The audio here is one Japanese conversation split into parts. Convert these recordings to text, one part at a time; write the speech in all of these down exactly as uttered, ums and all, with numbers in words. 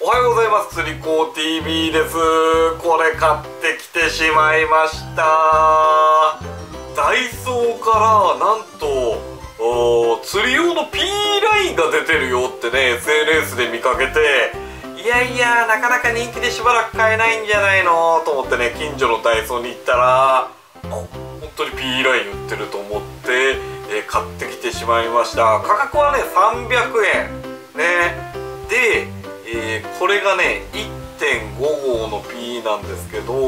おはようございます。釣りこう ティーブイ です。これ買ってきてしまいました。ダイソーからなんと釣り用の ピー ラインが出てるよってね エスエヌエス で見かけて、いやいやなかなか人気でしばらく買えないんじゃないのと思ってね、近所のダイソーに行ったら本当に ピー ライン売ってると思って、えー、買ってきてしまいました。価格はねさんびゃくえんねで。えー、これがね いってんご 号の ピー なんですけど、は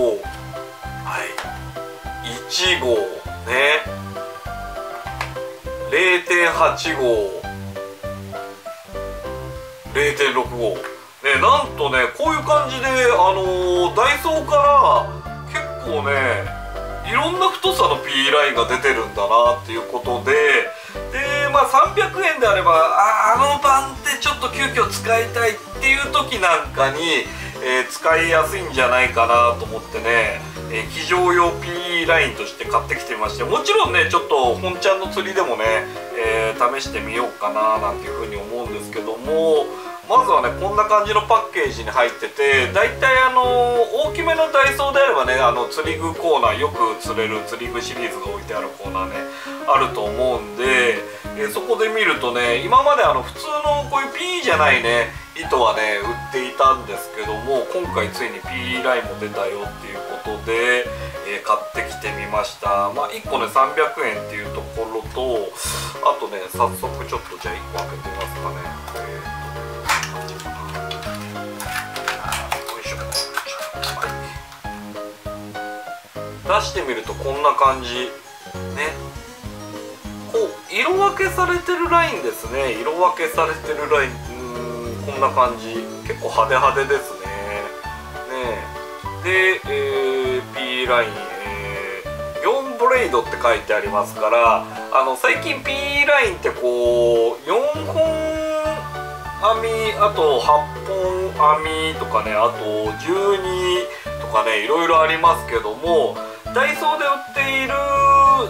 いいち号ね れいてんはち 号 れいてんろく 号、ね、なんとねこういう感じで、あのー、ダイソーから結構ねいろんな太さの ピー ラインが出てるんだなっていうことで。でまあさんびゃくえんであれば あ, あの番手ちょっと急遽使いたいっていう時なんかに、えー、使いやすいんじゃないかなと思ってね、えー、機上用 ピー ラインとして買ってきてまして、もちろんねちょっと本ちゃんの釣りでもね、えー、試してみようかななんていうふうに思うんですけども、まずはねこんな感じのパッケージに入ってて、だいたいあのー、大きめのダイソーであればねあの釣り具コーナー、よく釣れる釣り具シリーズが置いてあるコーナーねあると思うんで、えー、そこで見るとね今まであの普通のこういう ピー じゃないね糸はね売っていたんですけども、今回ついに ピー ラインも出たよっていうことで、えー、買ってきてみました。まあいっこねさんびゃくえんっていうところと、あとね早速ちょっとじゃあいっこ開けてみますかね、えー出してみるとこんな感じね、こう色分けされてるラインですね、色分けされてるライン、うーんこんな感じ、結構派手派手ですね。ねで、えー、ピー ライン、えー、よんブレイドって書いてありますから、あの最近 ピー ラインってこうよんほん網、あとはっぽん編みとかね、あとじゅうにとかねいろいろありますけども、ダイソーで売っている、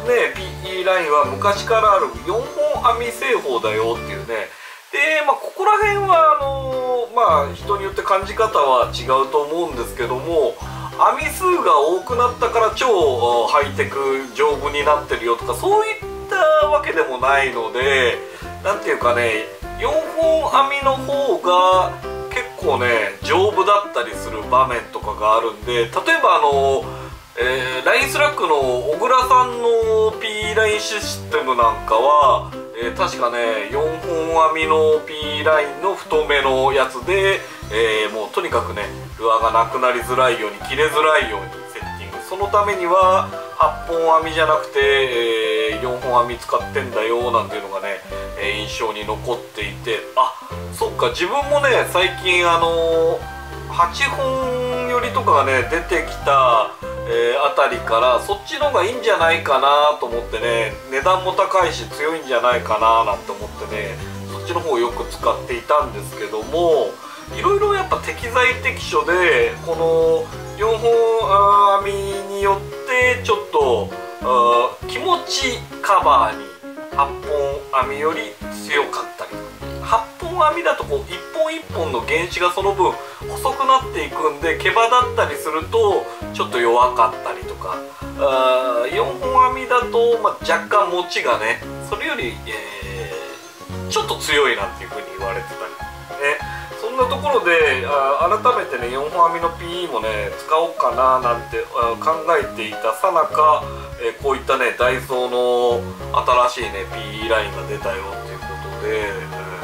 ね、ピー ラインは昔からあるよんほん編み製法だよっていうね。で、まあ、ここら辺はあのー、まあ、人によって感じ方は違うと思うんですけども、編み数が多くなったから超ハイテク丈夫になってるよとかそういったわけでもないので、なんていうかねよんほん編みの方が結構ね丈夫だったりする場面とかがあるんで、例えばあの、えー、ラインスラックの小倉さんの ピー ラインシステムなんかは、えー、確かねよんほん編みの ピー ラインの太めのやつで、えー、もうとにかくねルアーがなくなりづらいように切れづらいようにセッティング、そのためにははっぽん編みじゃなくて、えー、よんほん編み使ってんだよなんていうのがね印象に残っていて、あそっか自分もね最近あのはっぽん寄りとかがね出てきた、えー、あたりからそっちの方がいいんじゃないかなと思ってね、値段も高いし強いんじゃないかななんて思ってねそっちの方をよく使っていたんですけども、いろいろやっぱ適材適所でこのよんほん編みによってちょっと気持ちカバーに。はっぽん編みより強かったり、はっぽん編みだとこういっぽんいっぽんの原子がその分細くなっていくんで毛羽だったりするとちょっと弱かったりとか、あよんほん編みだと、まあ、若干持ちがねそれより、えー、ちょっと強いなっていうふうに言われてたりね、そんなところであ改めてねよんほん編みの ピー もね使おうかななんて考えていたさなか、えー、こういったねダイソーの新しいね ピー ラインが出たよっていうことで、え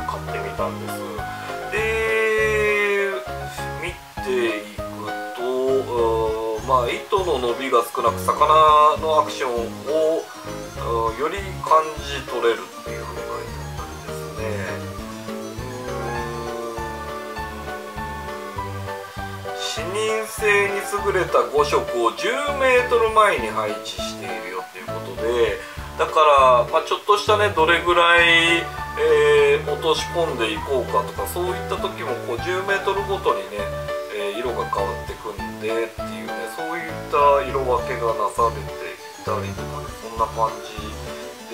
ー、買ってみたんです。で見ていくと、まあ糸の伸びが少なく魚のアクションをより感じ取れるっていうふうに書いてあったりですね。視認性に優れたご色をじゅうメートルまえに配置しているよっていうことで、だから、まあ、ちょっとしたねどれぐらい、えー、落とし込んでいこうかとかそういった時もこうじゅうメートルごとにね、えー、色が変わってくんでっていうね、そういった色分けがなされていたりとかね、そんな感じ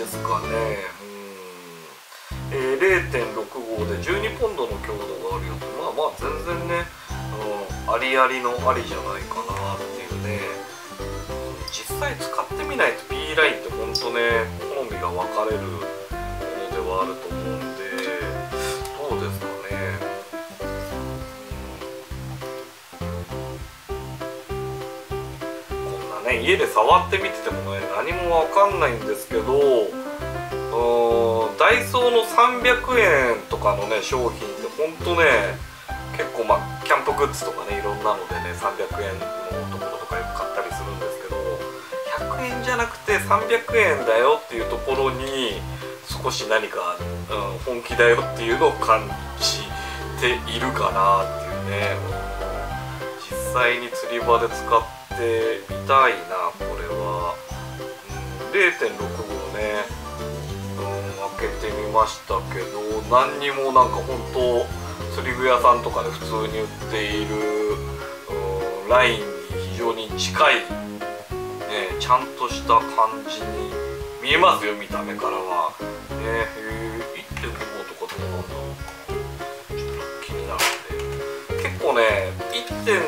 ですかね。うんえー、ゼロ点ろくご でじゅうにポンドの強度があるよってのは、まあ全然ね、あのありありのありじゃないかなっていうね。実際使ってみないと ピー ラインってほんとね、好みが分かれるものではあると思うんで、どうですかね。こんなね、家で触ってみててもね、何も分かんないんですけど、ダイソーのさんびゃくえんとかのね商品ってほんとね、結構まあキャンプグッズとかね、いろんなのでねさんびゃくえんのところとかよく買ったりするんですけど、ひゃくえんじゃなくてさんびゃくえんだよっていうところに少し何か、うん、本気だよっていうのを感じているかなっていうね。実際に釣り場で使ってみたいな、これは。うん、ゼロ点ろくご ね開けてみましたけど、何にもなんか本当釣り具屋さんとかで普通に売っているラインに非常に近い、ね、ちゃんとした感じに見えますよ、見た目からは。ねえ、いってんご とかどうなんだろうか、ちょっと気になるんで。結構ね いってん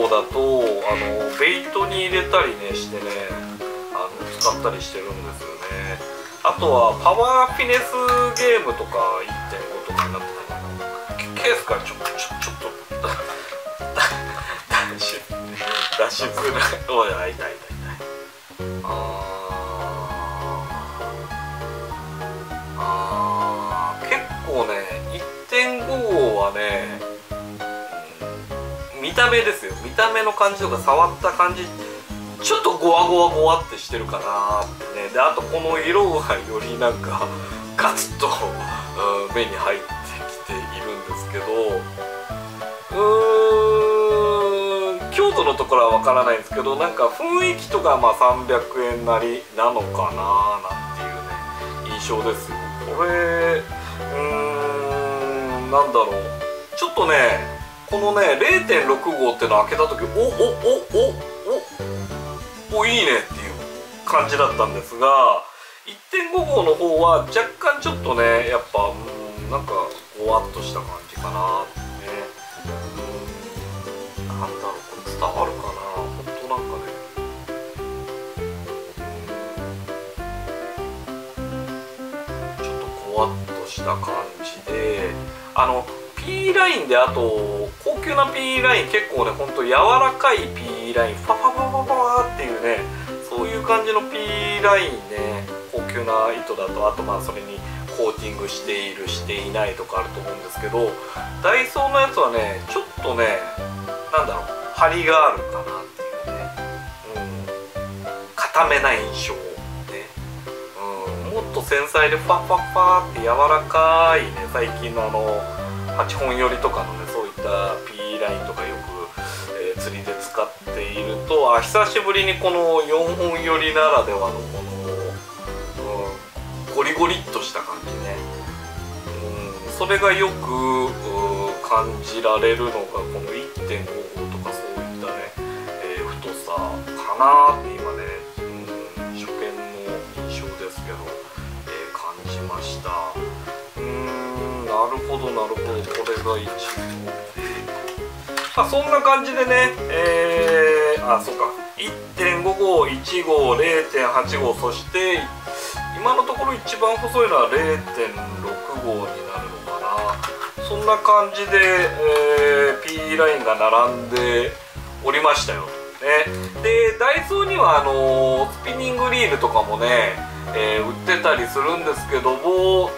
ご だとあのベイトに入れたりねしてね、あの使ったりしてるんですよね。あとはパワーフィネスゲームとか いってんご とかになってたかな。ケースからちょちょちょっと出し出しづらい。おい、痛い痛い痛い。ああ、結構ね いってんご はね、うん、見た目ですよ。見た目の感じとか触った感じ、ちょっとゴワゴワゴワってしてるかなってね。であとこの色がよりなんかガツッと、うん、目に入ってきているんですけど、うーん、強度のところはわからないんですけど、なんか雰囲気とかまあさんびゃくえんなりなのかななんていうね印象ですよ。これ、うーん、なんだろう、ちょっとねこのね ゼロ点ろくご っていうのを開けた時、おおおおおおいいねっていう感じだったんですが、 いってんご 号の方は若干ちょっとね、やっぱうんなんかゴワッとした感じかなってね。うん、なんだろう、これ伝わるかな、ほんとなんかね、ちょっとゴワッとした感じで、あの ピー ラインで、あと高級な ピー ライン結構ねほんと柔らかい ピー ライン、ファファファファファっていうね、そういう感じの ピー ラインね、高級な糸だと、あとまあそれにコーティングしているしていないとかあると思うんですけど、ダイソーのやつはねちょっとね、なんだろう、張りがあるかなっていうね、うん、固めな印象ね、うん、もっと繊細でファファファって柔らかいね、最近のあのはっぽん寄りとかのね、そういった ピー ラインとかよく、えー、釣りで使っていると、あ、久しぶりにこのよんほん寄りならではのこの、うん、ゴリゴリっとした感じね、うん、それがよく感じられるのがこの いってんご 号とかそういったね、えー、太さかなって今ね、うん、初見の印象ですけど、えー、感じました。なるほどなるほど、これが一応、まあ、そんな感じでね、えー、あ、そうか、 いってんご 号、いち号、ゼロ点はち 号、そして今のところ一番細いのは ゼロ点ろく 号になるのかな。そんな感じで、えー、ピー ラインが並んでおりましたよ、ね、でダイソーにはあのー、スピニングリールとかもね、えー、売ってたりするんですけども、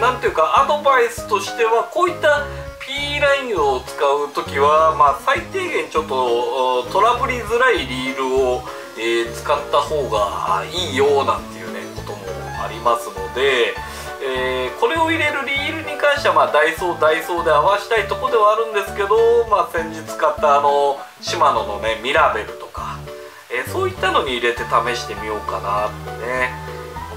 なんていうかアドバイスとしては、こういった ピー ラインを使う時は、まあ、最低限ちょっとトラブりづらいリールを、えー、使った方がいいよなんていうねこともありますので、えー、これを入れるリールに関しては、まあ、ダイソーダイソーで合わしたいとこではあるんですけど、まあ、先日買ったあのシマノのねミラベルとか、えー、そういったのに入れて試してみようかなってね。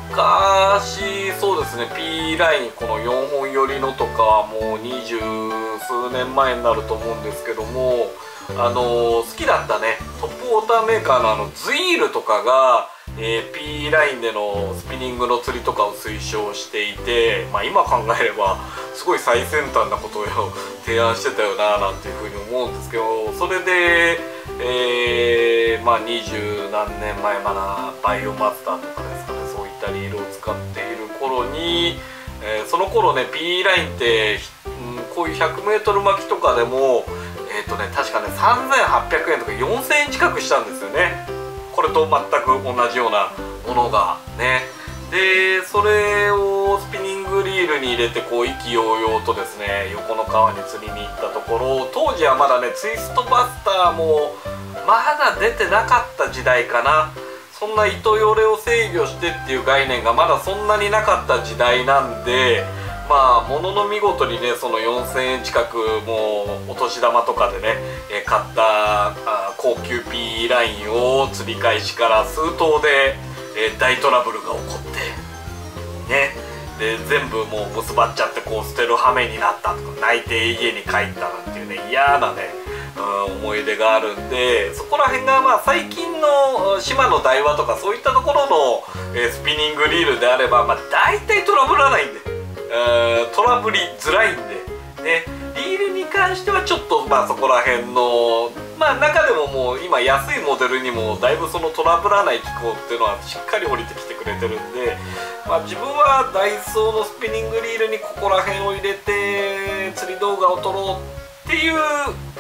昔そうですね、 ピー ラインこのよんほん寄りのとかもう二十数年前になると思うんですけども、あのー、好きだったねトップウォーターメーカーのあのズイールとかが、えー、ピー ラインでのスピニングの釣りとかを推奨していて、まあ、今考えればすごい最先端なことを提案してたよななんていうふうに思うんですけど、それで、えーまあ、にじゅうなんねんまえかな、バイオマスターとかですかね、そういったリールを使っている頃に、えー、その頃ね ピー ラインって、うん、こういう ひゃくメートル 巻きとかでも、えーとね、確かねさんぜんはっぴゃくえんとかよんせんえん近くしたんですよね。これと全く同じようなものがね。でそれをスピニングリールに入れてこう意気揚々とですね、横の川に釣りに行ったところ、当時はまだねツイストバスターもまだ出てなかった時代かな。そんな糸よれを制御してっていう概念がまだそんなになかった時代なんで、まあものの見事にねそのよんせんえん近くもうお年玉とかでね買った高級 ピー ラインを釣り開始から数頭で大トラブルが起こってね、で全部もう結ばっちゃってこう捨てる羽目になったとか、泣いて家に帰ったなんていうね嫌なね思い出があるんで、そこら辺がまあ最近の島の台湾とかそういったところのスピニングリールであればまあ大体トラブらないんで。トラブりづらいんで、ね、リールに関してはちょっと、まあ、そこら辺の、まあ、中でももう今安いモデルにもだいぶそのトラブらない機構っていうのはしっかり降りてきてくれてるんで、まあ、自分はダイソーのスピニングリールにここら辺を入れて釣り動画を撮ろうっていう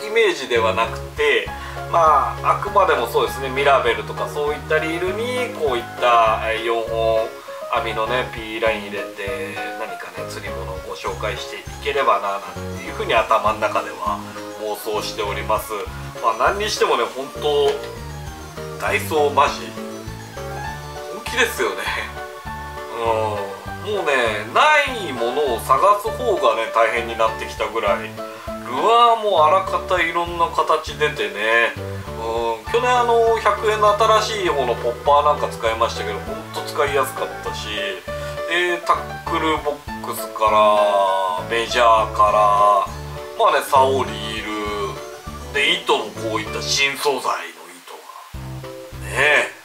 イメージではなくて、まあ、あくまでもそうですねミラベルとかそういったリールにこういったよんほん網のね ピー ライン入れて何かね釣り物をご紹介していければななんていうふうに頭の中では妄想しております。まあ何にしてもね本当ダイソーマジ本気ですよね。うんもうねないものを探す方がね大変になってきたぐらい、ルアーもあらかたいろんな形出てね、うん去年あのひゃくえんの新しい方のポッパーなんか使いましたけど本当使いやすかったし、でタックルボックスからメジャーからまあね竿リールで糸のこういった新素材の糸がねえ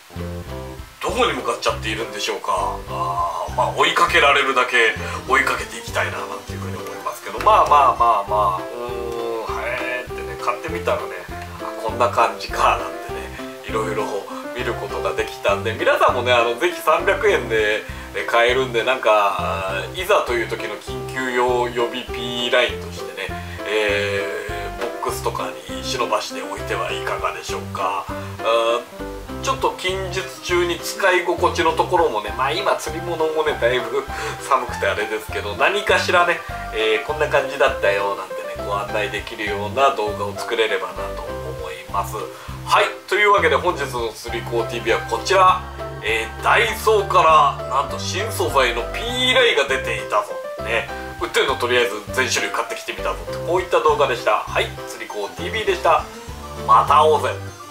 どこに向かっちゃっているんでしょうか。あまあ追いかけられるだけ追いかけていきたいななんていうふうに思いますけど、まあまあまあまあうーんはえーってね買ってみたらねこんな感じかなんてねいろいろ見ることができたんで、皆さんもねあのぜひさんびゃくえんで買えるんで、なんかいざという時の緊急用予備 ピー ラインとしてね、えー、ボックスとかに忍ばしておいてはいかがでしょうか。ちょっと近日中に使い心地のところもね、まあ今釣り物もねだいぶ寒くてあれですけど何かしらね、えー、こんな感じだったよなんてねご案内できるような動画を作れればなと思います。はい、というわけで本日の釣り子 ティーブイ はこちら、えー、ダイソーからなんと新素材の ピー ラインが出ていたぞね、売ってるのとりあえず全種類買ってきてみたぞってこういった動画でした。はい、釣り子 ティーブイ でした。また会おうぜ。